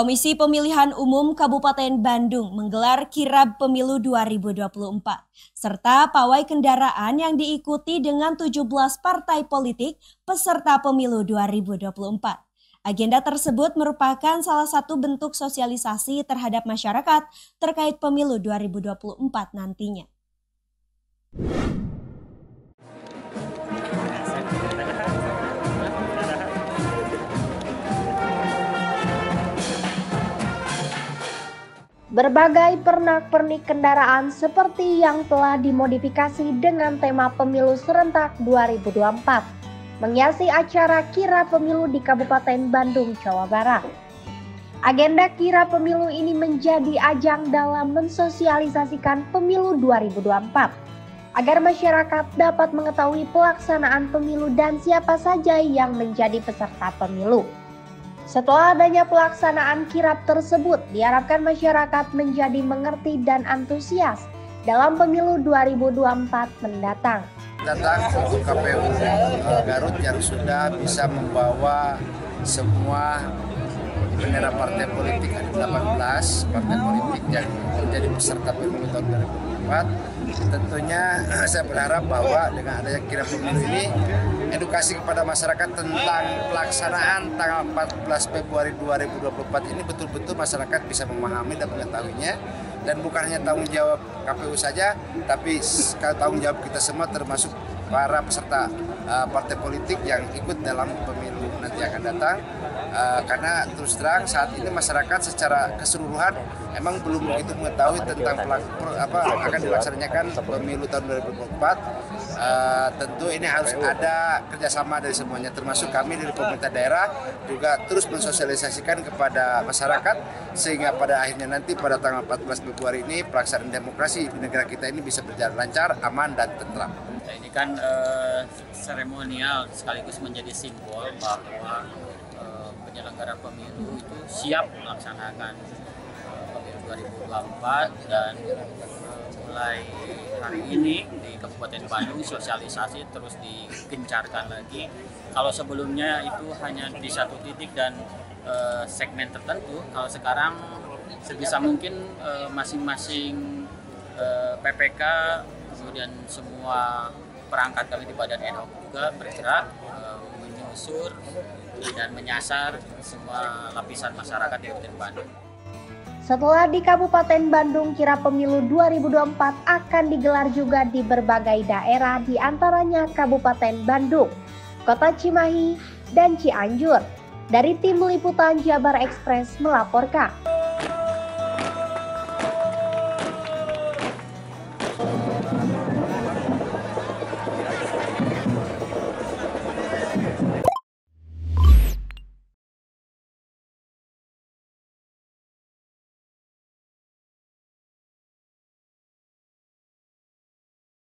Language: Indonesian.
Komisi Pemilihan Umum Kabupaten Bandung menggelar kirab pemilu 2024, serta pawai kendaraan yang diikuti dengan 17 partai politik peserta pemilu 2024. Agenda tersebut merupakan salah satu bentuk sosialisasi terhadap masyarakat terkait pemilu 2024 nantinya. Berbagai pernak-pernik kendaraan seperti yang telah dimodifikasi dengan tema Pemilu Serentak 2024 menghiasi acara kirab pemilu di Kabupaten Bandung, Jawa Barat. Agenda kirab pemilu ini menjadi ajang dalam mensosialisasikan Pemilu 2024 agar masyarakat dapat mengetahui pelaksanaan pemilu dan siapa saja yang menjadi peserta pemilu. Setelah adanya pelaksanaan kirab tersebut, diharapkan masyarakat menjadi mengerti dan antusias dalam pemilu 2024 mendatang. KPU Garut yang sudah bisa membawa semua bendera partai politik, ada 18 partai politik yang menjadi peserta pemilu tahun 2024. Tentunya saya berharap bahwa dengan adanya kirab pemilu ini, edukasi kepada masyarakat tentang pelaksanaan tanggal 14 Februari 2024 ini betul-betul masyarakat bisa memahami dan mengetahuinya. Dan bukan hanya tanggung jawab KPU saja, tapi tanggung jawab kita semua termasuk para peserta partai politik yang ikut dalam pemilu nanti akan datang, karena terus terang saat ini masyarakat secara keseluruhan emang belum begitu mengetahui tentang akan dilaksanakan pemilu tahun 2024. Tentu ini harus ada kerjasama dari semuanya, termasuk kami dari pemerintah daerah juga terus mensosialisasikan kepada masyarakat sehingga pada akhirnya nanti pada tanggal 14 Februari ini pelaksanaan demokrasi di negara kita ini bisa berjalan lancar, aman, dan tentram. Ini kan seremonial sekaligus menjadi simbol bahwa penyelenggara pemilu itu siap melaksanakan pemilu 2024, dan mulai hari ini di Kabupaten Bandung sosialisasi terus digencarkan lagi. Kalau sebelumnya itu hanya di satu titik dan segmen tertentu, kalau sekarang sebisa mungkin masing-masing PPK, kemudian semua perangkat kami di Badan Elok juga bergerak menyusur dan menyasar semua lapisan masyarakat di Kabupaten Bandung. Setelah di Kabupaten Bandung, kirab pemilu 2024 akan digelar juga di berbagai daerah, diantaranya Kabupaten Bandung, Kota Cimahi, dan Cianjur. Dari tim Liputan Jabar Ekspres melaporkan.